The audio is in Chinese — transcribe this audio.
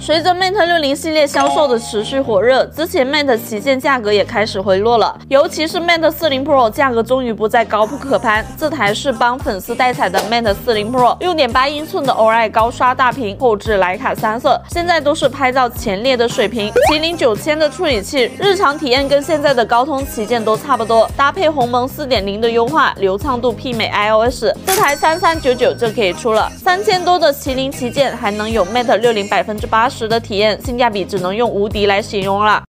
随着 Mate 60系列销售的持续火热，之前 Mate 旗舰价格也开始回落了，尤其是 Mate 40 Pro 价格终于不再高不可攀。这台是帮粉丝带彩的 Mate 40 Pro， 6.8 英寸的 OI 高刷大屏，后置徕卡3色，现在都是拍照前列的水平。麒麟9000的处理器，日常体验跟现在的高通旗舰都差不多，搭配鸿蒙 4.0 的优化，流畅度媲美 iOS。这台3399就可以出了，3000多的麒麟旗舰还能有 Mate 6080%的体验，性价比只能用无敌来形容了。